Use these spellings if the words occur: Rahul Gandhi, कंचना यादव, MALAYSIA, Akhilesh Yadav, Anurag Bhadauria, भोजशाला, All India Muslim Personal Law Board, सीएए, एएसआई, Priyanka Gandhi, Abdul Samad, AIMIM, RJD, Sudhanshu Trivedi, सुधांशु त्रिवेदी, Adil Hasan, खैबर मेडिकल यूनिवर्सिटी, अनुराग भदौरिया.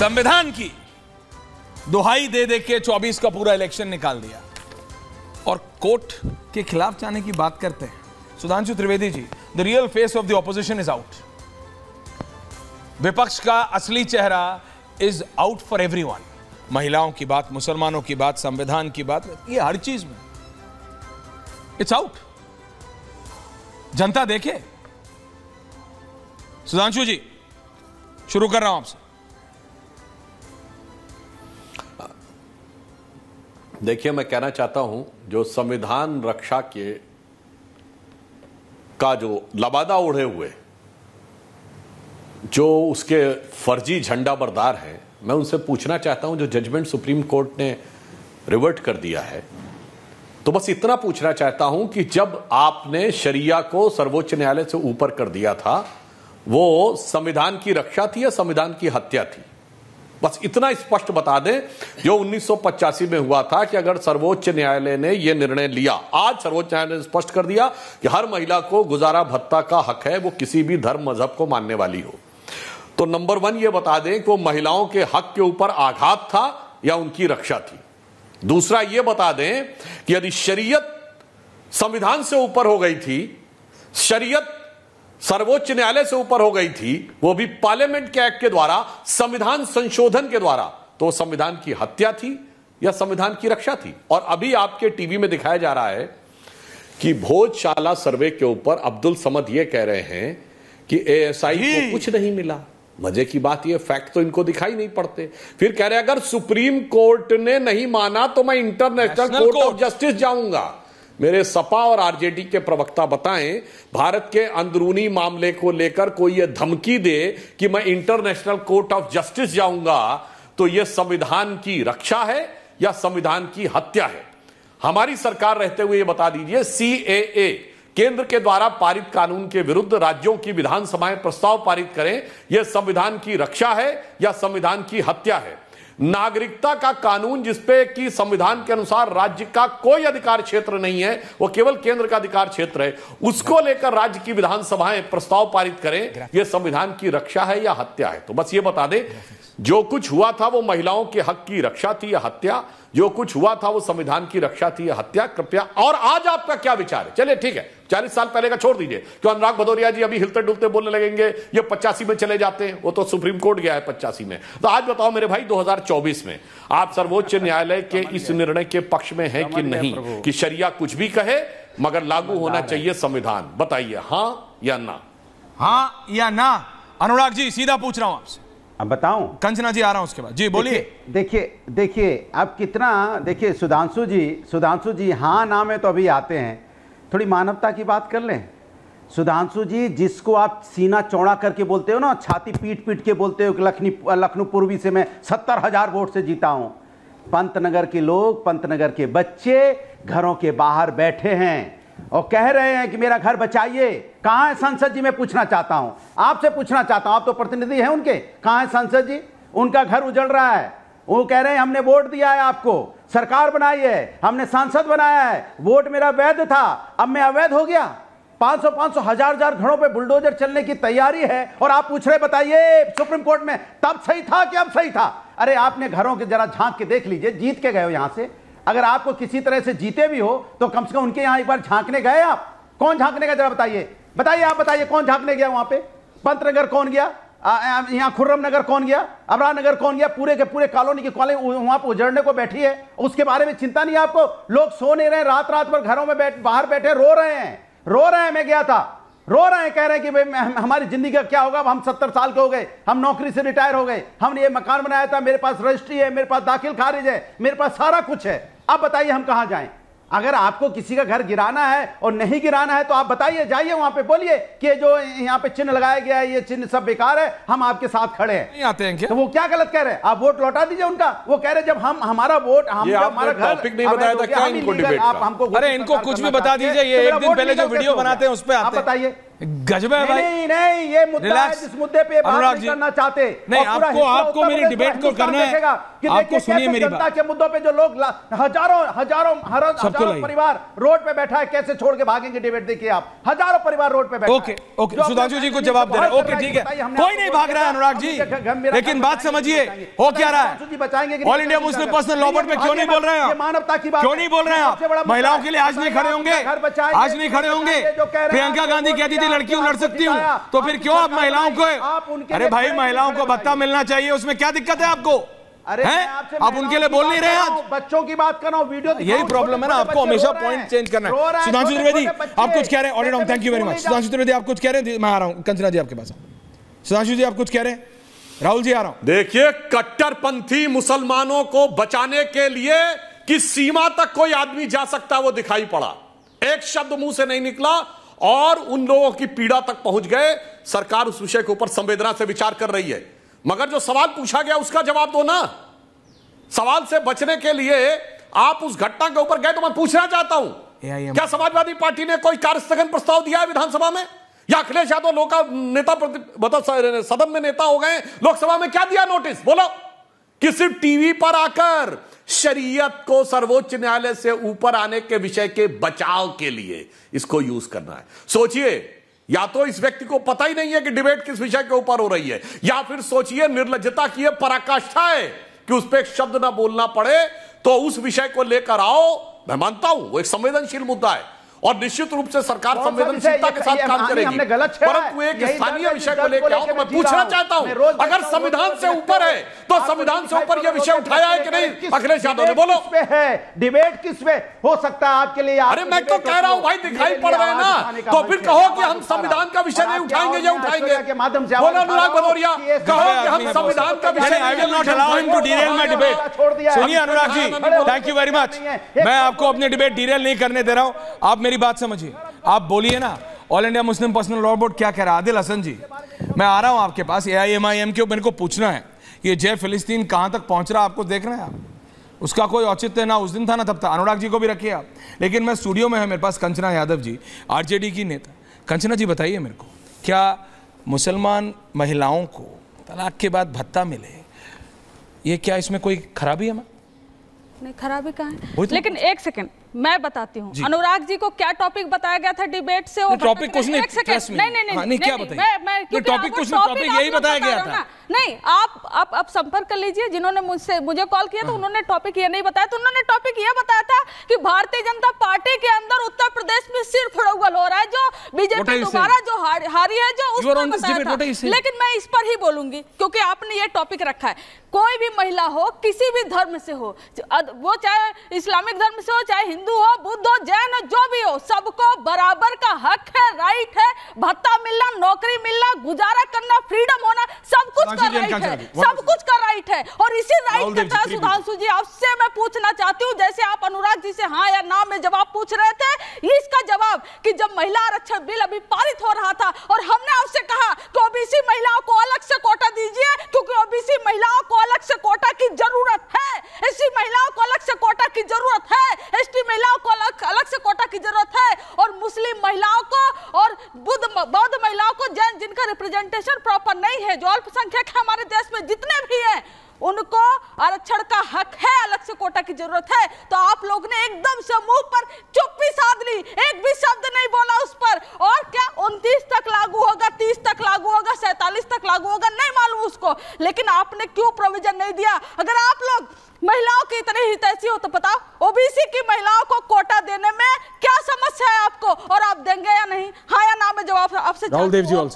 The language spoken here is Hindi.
संविधान की दुहाई दे दे के 24 का पूरा इलेक्शन निकाल दिया। और कोर्ट के खिलाफ जाने की बात करते हैं सुधांशु त्रिवेदी ji. The real face of the opposition is out. विपक्ष का असली चेहरा इज आउट फॉर एवरीवन। महिलाओं की बात, मुसलमानों की बात, संविधान की बात, ये हर चीज में इट्स आउट। जनता देखे। सुधांशु जी शुरू कर रहा हूं आपसे। देखिए, मैं कहना चाहता हूं जो संविधान रक्षा के का जो लबादा उड़े हुए जो उसके फर्जी झंडा बरदार हैं, मैं उनसे पूछना चाहता हूं जो जजमेंट सुप्रीम कोर्ट ने रिवर्ट कर दिया है, तो बस इतना पूछना चाहता हूं कि जब आपने शरिया को सर्वोच्च न्यायालय से ऊपर कर दिया था, वो संविधान की रक्षा थी या संविधान की हत्या थी? बस इतना स्पष्ट बता दें। जो 1985 में हुआ था कि अगर सर्वोच्च न्यायालय ने यह निर्णय लिया, आज सर्वोच्च न्यायालय ने स्पष्ट कर दिया कि हर महिला को गुजारा भत्ता का हक है, वो किसी भी धर्म मजहब को मानने वाली हो, तो नंबर वन ये बता दें कि वो महिलाओं के हक के ऊपर आघात था या उनकी रक्षा थी। दूसरा ये बता दें कि यदि शरीयत संविधान से ऊपर हो गई थी, शरीयत सर्वोच्च न्यायालय से ऊपर हो गई थी, वो भी पार्लियामेंट के एक्ट के द्वारा, संविधान संशोधन के द्वारा, तो संविधान की हत्या थी या संविधान की रक्षा थी? और अभी आपके टीवी में दिखाया जा रहा है कि भोजशाला सर्वे के ऊपर अब्दुल समद ये कह रहे हैं कि एएसआई को कुछ नहीं मिला। मजे की बात यह, फैक्ट तो इनको दिखाई नहीं पड़ते। फिर कह रहे अगर सुप्रीम कोर्ट ने नहीं माना तो मैं इंटरनेशनल कोर्ट ऑफ जस्टिस जाऊंगा। मेरे सपा और आरजेडी के प्रवक्ता बताएं, भारत के अंदरूनी मामले को लेकर कोई यह धमकी दे कि मैं इंटरनेशनल कोर्ट ऑफ जस्टिस जाऊंगा, तो यह संविधान की रक्षा है या संविधान की हत्या है? हमारी सरकार रहते हुए यह बता दीजिए, सीएए केंद्र के द्वारा पारित कानून के विरुद्ध राज्यों की विधानसभाएं प्रस्ताव पारित करें, यह संविधान की रक्षा है या संविधान की हत्या है? नागरिकता का कानून जिसपे कि संविधान के अनुसार राज्य का कोई अधिकार क्षेत्र नहीं है, वो केवल केंद्र का अधिकार क्षेत्र है, उसको लेकर राज्य की विधानसभाएं प्रस्ताव पारित करें, ये संविधान की रक्षा है या हत्या है? तो बस ये बता दें जो कुछ हुआ था वो महिलाओं के हक की रक्षा थी या हत्या, जो कुछ हुआ था वो संविधान की रक्षा थी या हत्या, कृपया। और आज आपका क्या विचार है? चलिए ठीक है, 40 साल पहले का छोड़ दीजिए। क्यों अनुराग भदौरिया जी अभी हिलते डुलते बोलने लगेंगे ये 85 में चले जाते हैं, वो तो सुप्रीम कोर्ट गया है 85 में, तो आज बताओ मेरे भाई 2024 में आप सर्वोच्च न्यायालय के इस निर्णय के पक्ष में हैं कि नहीं कि शरिया कुछ भी कहे मगर लागू होना चाहिए संविधान? बताइए, हाँ या ना? हाँ या ना? अनुराग जी सीधा पूछ रहा हूं आपसे। अब बताऊं? कंचना जी आ रहा हूं उसके बाद। जी बोलिए। देखिए आप कितना, देखिए सुधांशु जी हाँ ना में तो अभी आते हैं, थोड़ी मानवता की बात कर लें। सुधांशु जी जिसको आप सीना चौड़ा करके बोलते हो ना, छाती पीट पीट के बोलते हो कि लखनऊ पूर्वी से मैं 70,000 वोट से जीता हूँ, पंतनगर के लोग, पंतनगर के बच्चे घरों के बाहर बैठे हैं और कह रहे हैं कि मेरा घर बचाइए। कहाँ है सांसद जी? मैं पूछना चाहता हूँ, आपसे पूछना चाहता हूँ, आप तो प्रतिनिधि हैं उनके। कहाँ है सांसद जी? उनका घर उजड़ रहा है। वो कह रहे हैं हमने वोट दिया है आपको, सरकार बनाई है, हमने सांसद बनाया है, वोट मेरा वैध था अब मैं अवैध हो गया। 500 1000 घरों पे बुलडोजर चलने की तैयारी है और आप पूछ रहे बताइए सुप्रीम कोर्ट में तब सही था कि अब सही था? अरे आपने घरों के जरा झांक के देख लीजिए, जीत के गए हो यहाँ से। अगर आपको किसी तरह से जीते भी हो तो कम से कम उनके यहाँ एक बार झांकने गए आप? कौन झांकने गया जरा बताइए, आप बताइए कौन झांकने गया वहां पे? पंतनगर कौन गया, यहाँ खुर्रम नगर कौन गया, अबरा नगर कौन गया? पूरे के पूरे कॉलोनी की कॉलोनी वहां पर उजड़ने को बैठी है, उसके बारे में चिंता नहीं है आपको? लोग सो नहीं रहे, रात भर घरों में बाहर बैठे रो रहे हैं, मैं गया था, रो रहे हैं, कह रहे हैं कि भाई हमारी जिंदगी का क्या होगा, अब हम 70 साल के हो गए, हम नौकरी से रिटायर हो गए, हमने ये मकान बनाया था, मेरे पास रजिस्ट्री है, मेरे पास दाखिल खारिज है, मेरे पास सारा कुछ है, अब बताइए हम कहाँ जाएं? अगर आपको किसी का घर गिराना है और नहीं गिराना है तो आप बताइए, जाइए वहां पे, बोलिए कि जो यहाँ पे चिन्ह लगाया गया है ये चिन्ह सब बेकार है, हम आपके साथ खड़े हैं। नहीं आते हैं क्या? तो वो क्या गलत कह रहे हैं? आप वोट लौटा दीजिए उनका। वो कह रहे हैं जब हम हमारा वोट, हमारा टॉपिक नहीं बताया था क्या इनको डिबेट? आप हमको, अरे इनको कुछ भी बता दीजिए, ये एक दिन पहले जो वीडियो बनाते हैं उस पर आप बताइए। गजब है भाई। नहीं नहीं, ये मुद्दा है जिस मुद्दे पे बात नहीं करना चाहते। नहीं, आपको आपको मेरी डिबेट को करना है, आपको सुनिए मेरी बात। जनता के मुद्दों पे जो लोग हजारों हजारों हजारों परिवार रोड पे बैठा है, कैसे छोड़ के भागेंगे डिबेट? देखिए आप, हजारों परिवार रोड पे बैठे। ओके ओके, सुधांशु जी को जवाब दे रहे हैं। ओके ठीक है, कोई नहीं भाग रहा है अनुराग जी, लेकिन बात समझिए हो क्या रहा है। All India Muslim personal law board में क्यों नहीं बोल रहे हैं? मानवता की बात क्यों नहीं बोल रहे हैं आप? महिलाओं के लिए आज नहीं खड़े होंगे, आज नहीं खड़े होंगे। प्रियंका गांधी कहती थी लड़कियों लड़ सकती हूँ, तो फिर क्यों आप महिलाओं को? अरे भाई, महिलाओं को भत्ता मिलना चाहिए, उसमें क्या दिक्कत है आपको? अरे आप उनके लिए बोल नहीं रहे हैं। बच्चों की बात कर रहा हूं, वीडियो यही प्रॉब्लम है ना, आपको हमेशा पॉइंट चेंज करना है। सुधांशु त्रिवेदी आप कुछ कह रहे हैं? All round thank you very much. सुधांशु त्रिवेदी आप कुछ कह रहे हैं? मैं आ रहा हूं कंचना जी आपके पास। सुधांशु जी आप कुछ कह रहे हैं? राहुल जी आ रहा हूं। देखिए, कट्टरपंथी मुसलमानों को बचाने के लिए किस सीमा तक कोई आदमी जा सकता वो दिखाई पड़ा, एक शब्द मुंह से नहीं निकला और उन लोगों की पीड़ा तक पहुंच गए। सरकार उस विषय के ऊपर संवेदना से विचार कर रही है, मगर जो सवाल पूछा गया उसका जवाब दो ना। सवाल से बचने के लिए आप उस घटना के ऊपर गए, तो मैं पूछना चाहता हूं, क्या समाजवादी पार्टी ने कोई कार्यस्थगन प्रस्ताव दिया है विधानसभा में? या अखिलेश यादव लोग का नेता मतलब सदन में नेता हो गए, लोकसभा में क्या दिया नोटिस? बोलो कि सिर्फ टीवी पर आकर शरीयत को सर्वोच्च न्यायालय से ऊपर आने के विषय के बचाव के लिए इसको यूज करना है। सोचिए, या तो इस व्यक्ति को पता ही नहीं है कि डिबेट किस विषय के ऊपर हो रही है, या फिर सोचिए निर्लज्जता की है, पराकाष्ठा है कि उस पर एक शब्द ना बोलना पड़े, तो उस विषय को लेकर आओ। मैं मानता हूं वो एक संवेदनशील मुद्दा है और निश्चित रूप से सरकार संवेदनशीलता के साथ काम करेगी, परंतु एक स्थानीय विषय को लेकर आओ। तो मैं पूछना चाहता हूं, अगर संविधान से ऊपर है तो संविधान से ऊपर यह विषय उठाया है कि नहीं अखिलेश यादव ने? बोलो, डिबेट किस पे हो सकता है आपके लिए? अरे मैं तो कह रहा हूं भाई, दिखाई पड़ रहे ना, तो फिर कहो कि हम संविधान का विषय नहीं उठाएंगे, ये उठाएंगे। बोलो अनुराग भदौरिया, कहो कि हम संविधान का विषय। Anurag ji thank you very much, मैं आपको अपने डिबेट डीरेल नहीं करने दे रहा हूं। आप मेरी बात समझिए, आप बोलिए ना। All India Muslim personal law board क्या कह रहा है? आदिल हसन जी मैं आ रहा हूं आपके पास। AIMIM के मेरे को पूछना है, ये जय फिलिस्तीन कहां तक पहुंच रहा है? आपको देख रहे हैं आप, उसका कोई औचित्य ना उस दिन था ना तब था। अनुराग जी को भी रखिए आप, लेकिन मैं स्टूडियो में है मेरे पास कंचना यादव जी, RJD की नेता। कंचना जी बताइए मेरे को, क्या मुसलमान महिलाओं को तलाक के बाद भत्ता मिले, ये क्या इसमें कोई खराबी है? नहीं, खराबी कहाँ है? लेकिन एक सेकंड मैं बताती हूँ, अनुराग जी को क्या टॉपिक बताया गया था डिबेट से? टॉपिक कुछ नहीं, नहीं क्या बताइए, टॉपिक कुछ नहीं, टॉपिक यही बताया गया था। नहीं, आप संपर्क कर लीजिए, जिन्होंने मुझसे मुझे कॉल किया तो उन्होंने टॉपिक ये नहीं बताया, तो उन्होंने टॉपिक ये बताया था कि भारतीय जनता पार्टी के अंदर उत्तर प्रदेश में सिर फड़ौगल हो रहा है, जो बीजेपी दोबारा जो हारी है, जो उसमें बताया था। लेकिन मैं इस पर ही बोलूंगी क्योंकि आपने ये टॉपिक रखा है। कोई भी महिला हो, किसी भी धर्म से हो, वो चाहे इस्लामिक धर्म से हो, चाहे हिंदू हो, बुद्ध हो, जैन हो, जो भी हो, सबको बराबर का हक है, राइट है, भत्ता मिलना, नौकरी मिलना, गुजारा करना, फ्रीडम होना, सब कुछ का राइट है, सब कुछ का राइट है। और इसी राइट के तहत सुधांशु जी आपसे मैं पूछना चाहती हूँ, जैसे आप अनुराग जी से हाँ या ना में जवाब पूछ रहे थे, इसका जवाब कि जब महिला आरक्षण बिल अभी पारित हो रहा था और हमने आपसे कहा कि ओबीसी महिलाओं को अलग से कोटा दीजिए क्योंकि ओबीसी महिलाओं को अलग से कोटा की जरूरत है, एससी महिलाओं को अलग से कोटा की जरूरत है, एसटी महिलाओं को अलग से कोटा की जरूरत है, और मुस्लिम महिलाओं को और बौद्ध महिलाओं को, जैन जिनका रिप्रेजेंटेशन प्रॉपर नहीं है, जो अल्पसंख्यक है हमारे देश में जितने भी हैं, उनको आरक्षण का हक है, अलग से कोटा की जरूरत है। तो आप लोग ने एकदम से मुंह पर चुप्पी साध ली, एक भी शब्द नहीं बोला उस पर। और क्या 29 तक लागू होगा, 30 तक लागू होगा, 47 तक लागू होगा, नहीं मालूम उसको, लेकिन आपने क्यों प्रोविजन नहीं दिया? अगर आप लोग महिलाओं की इतनी हितैषी हो तो बताओ ओबीसी की महिलाओं को कोटा देने में क्या समस्या है आपको, और आप देंगे या नहीं? हाँ या ना में जवाब आपसे।